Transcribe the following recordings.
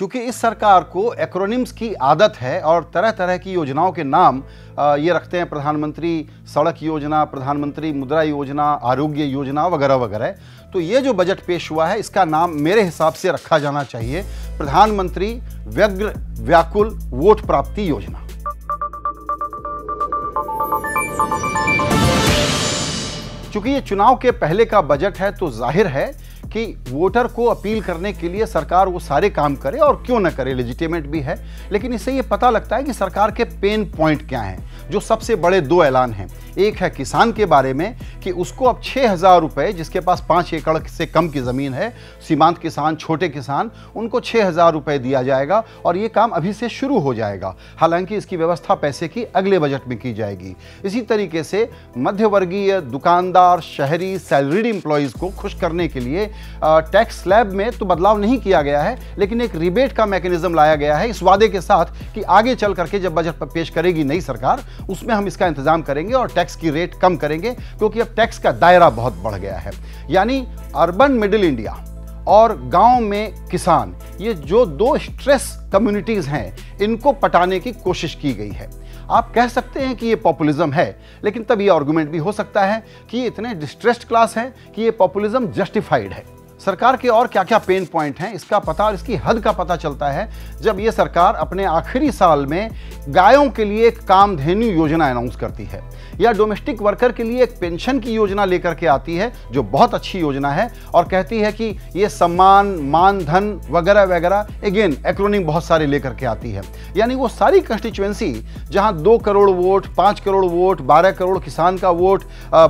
चूँकि इस सरकार को एक्रोनिम्स की आदत है और तरह तरह की योजनाओं के नाम ये रखते हैं, प्रधानमंत्री सड़क योजना, प्रधानमंत्री मुद्रा योजना, आरोग्य योजना वगैरह वगैरह। तो ये जो बजट पेश हुआ है इसका नाम मेरे हिसाब से रखा जाना चाहिए प्रधानमंत्री व्यग्र व्याकुल वोट प्राप्ति योजना। चूँकि ये चुनाव के पहले का बजट है तो जाहिर है कि वोटर को अपील करने के लिए सरकार वो सारे काम करे, और क्यों ना करे, लेजिटिमेट भी है। लेकिन इससे ये पता लगता है कि सरकार के पेन पॉइंट क्या हैं। जो सबसे बड़े दो ऐलान हैं, एक है किसान के बारे में कि उसको अब 6,000 रुपये, जिसके पास 5 एकड़ से कम की ज़मीन है, सीमांत किसान, छोटे किसान, उनको 6,000 रुपये दिया जाएगा और ये काम अभी से शुरू हो जाएगा। हालांकि इसकी व्यवस्था पैसे की अगले बजट में की जाएगी। इसी तरीके से मध्यवर्गीय दुकानदार, शहरी, सैलरीड एम्प्लॉयज़ को खुश करने के लिए टैक्स स्लैब में तो बदलाव नहीं किया गया है, लेकिन एक रिबेट का मैकेनिज्म लाया गया है, इस वादे के साथ कि आगे चल करके जब बजट पेश करेगी नई सरकार उसमें हम इसका इंतजाम करेंगे और टैक्स की रेट कम करेंगे, क्योंकि अब टैक्स का दायरा बहुत बढ़ गया है। यानी अर्बन मिडिल इंडिया और गांव में किसान, ये जो दो स्ट्रेस कम्युनिटीज़ हैं, इनको पटाने की कोशिश की गई है। आप कह सकते हैं कि ये पॉपुलिज्म है, लेकिन तब ये आर्गुमेंट भी हो सकता है कि ये इतने डिस्ट्रेस्ड क्लास हैं कि ये पॉपुलिज्म जस्टिफाइड है। सरकार के और क्या क्या पेन पॉइंट हैं इसका पता और इसकी हद का पता चलता है जब ये सरकार अपने आखिरी साल में गायों के लिए एक कामधेनु योजना अनाउंस करती है, या डोमेस्टिक वर्कर के लिए एक पेंशन की योजना लेकर के आती है जो बहुत अच्छी योजना है, और कहती है कि ये सम्मान, मानधन वगैरह वगैरह, अगेन एक्रोनिम बहुत सारे लेकर के आती है। यानी वो सारी कंस्टिट्यूएंसी जहाँ 2 करोड़ वोट, 5 करोड़ वोट, 12 करोड़ किसान का वोट,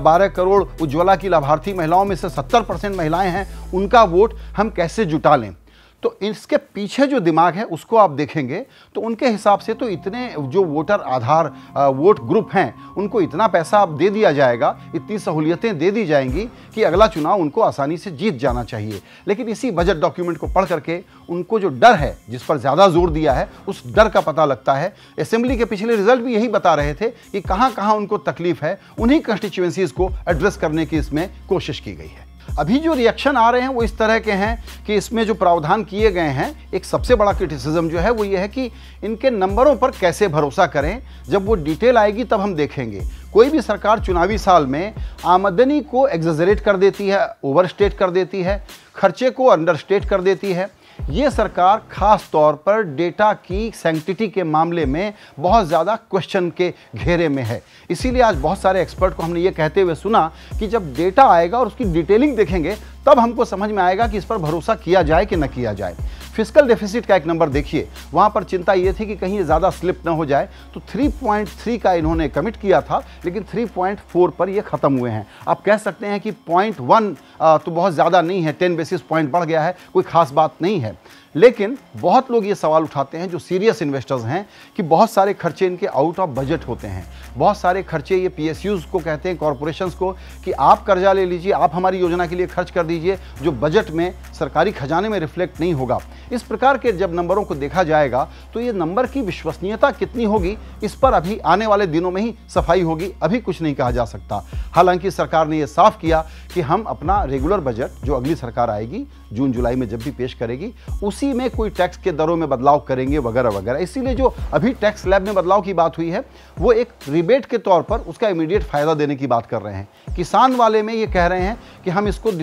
12 करोड़ उज्ज्वला की लाभार्थी महिलाओं में से 70% महिलाएँ हैं, उनका वोट हम कैसे जुटा लें। तो इसके पीछे जो दिमाग है उसको आप देखेंगे तो उनके हिसाब से तो इतने जो वोटर आधार वोट ग्रुप हैं उनको इतना पैसा आप दे दिया जाएगा, इतनी सहूलियतें दे दी जाएंगी कि अगला चुनाव उनको आसानी से जीत जाना चाहिए। लेकिन इसी बजट डॉक्यूमेंट को पढ़ करके उनको जो डर है, जिस पर ज़्यादा जोर दिया है, उस डर का पता लगता है। असेंबली के पिछले रिजल्ट भी यही बता रहे थे कि कहाँ कहाँ उनको तकलीफ है, उन्हीं कंस्टिट्यूएंसीज़ को एड्रेस करने की इसमें कोशिश की गई है। अभी जो रिएक्शन आ रहे हैं वो इस तरह के हैं कि इसमें जो प्रावधान किए गए हैं, एक सबसे बड़ा क्रिटिसिज्म जो है वो ये है कि इनके नंबरों पर कैसे भरोसा करें, जब वो डिटेल आएगी तब हम देखेंगे। कोई भी सरकार चुनावी साल में आमदनी को एग्जैजरेट कर देती है, ओवरस्टेट कर देती है, खर्चे को अंडरस्टेट कर देती है। ये सरकार खास तौर पर डेटा की सैंक्टिटी के मामले में बहुत ज़्यादा क्वेश्चन के घेरे में है। इसीलिए आज बहुत सारे एक्सपर्ट को हमने ये कहते हुए सुना कि जब डेटा आएगा और उसकी डिटेलिंग देखेंगे तब हमको समझ में आएगा कि इस पर भरोसा किया जाए कि न किया जाए। फिस्कल डेफिसिट का एक नंबर देखिए, वहाँ पर चिंता ये थी कि कहीं ये ज़्यादा स्लिप ना हो जाए, तो 3.3 का इन्होंने कमिट किया था, लेकिन 3.4 पर ये ख़त्म हुए हैं। आप कह सकते हैं कि 0.1 तो बहुत ज़्यादा नहीं है, 10 बेसिस पॉइंट बढ़ गया है, कोई ख़ास बात नहीं है। लेकिन बहुत लोग ये सवाल उठाते हैं जो सीरियस इन्वेस्टर्स हैं कि बहुत सारे खर्चे इनके आउट ऑफ बजट होते हैं। बहुत सारे खर्चे ये पीएसयूज़ को कहते हैं, कॉरपोरेशंस को, कि आप कर्जा ले लीजिए, आप हमारी योजना के लिए खर्च कर दीजिए, जो बजट में सरकारी खजाने में रिफ्लेक्ट नहीं होगा। इस प्रकार के जब नंबरों को देखा जाएगा तो ये नंबर की विश्वसनीयता कितनी होगी इस पर अभी आने वाले दिनों में ही सफाई होगी, अभी कुछ नहीं कहा जा सकता। हालांकि सरकार ने यह साफ किया कि हम अपना रेगुलर बजट जो अगली सरकार आएगी जून जुलाई में जब भी पेश करेगी उसी में कोई टैक्स के दरों में बदलाव करेंगे वगैरह वगैरह। इसीलिए जो अभी टैक्स स्लैब में बदलाव की बात हुई है वो एक रिबेट के तौर पर उसका इमीडिएट फायदा देने की बात कर रहे हैं। किसान वाले में ये कह रहे हैं कि हम इसको 1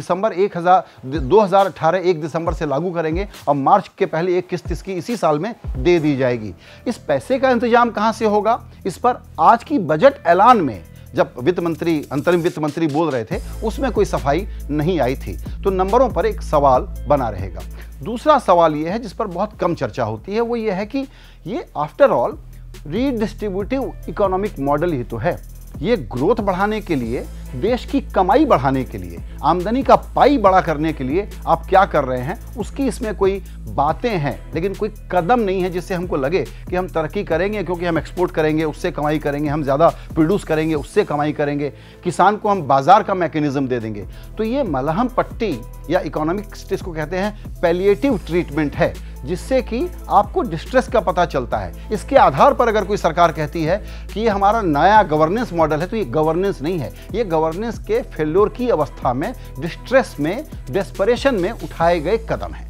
दिसंबर से लागू करेंगे और मार्च के पहले एक किस्त इसकी इसी साल में दे दी जाएगी। इस पैसे का इंतजाम कहाँ से होगा इस पर आज की बजट ऐलान में जब वित्त मंत्री, अंतरिम वित्त मंत्री बोल रहे थे उसमें कोई सफाई नहीं आई थी। तो नंबरों पर एक सवाल बना रहेगा। दूसरा सवाल ये है जिस पर बहुत कम चर्चा होती है, वो ये है कि ये after all redistributive economic model ही तो है। ये ग्रोथ बढ़ाने के लिए, देश की कमाई बढ़ाने के लिए, आमदनी का पाई बड़ा करने के लिए आप क्या कर रहे हैं उसकी इसमें कोई बातें हैं, लेकिन कोई कदम नहीं है जिससे हमको लगे कि हम तरक्की करेंगे, क्योंकि हम एक्सपोर्ट करेंगे उससे कमाई करेंगे, हम ज़्यादा प्रोड्यूस करेंगे उससे कमाई करेंगे, किसान को हम बाजार का मैकेनिज्म दे देंगे। तो ये मलहम पट्टी या इकोनॉमिक्स इसको कहते हैं पैलिएटिव ट्रीटमेंट है, जिससे कि आपको डिस्ट्रेस का पता चलता है। इसके आधार पर अगर कोई सरकार कहती है कि ये हमारा नया गवर्नेंस मॉडल है तो ये गवर्नेंस नहीं है, ये गवर्नेंस के फेल्योर की अवस्था में, डिस्ट्रेस में, डेस्परेशन में उठाए गए कदम हैं।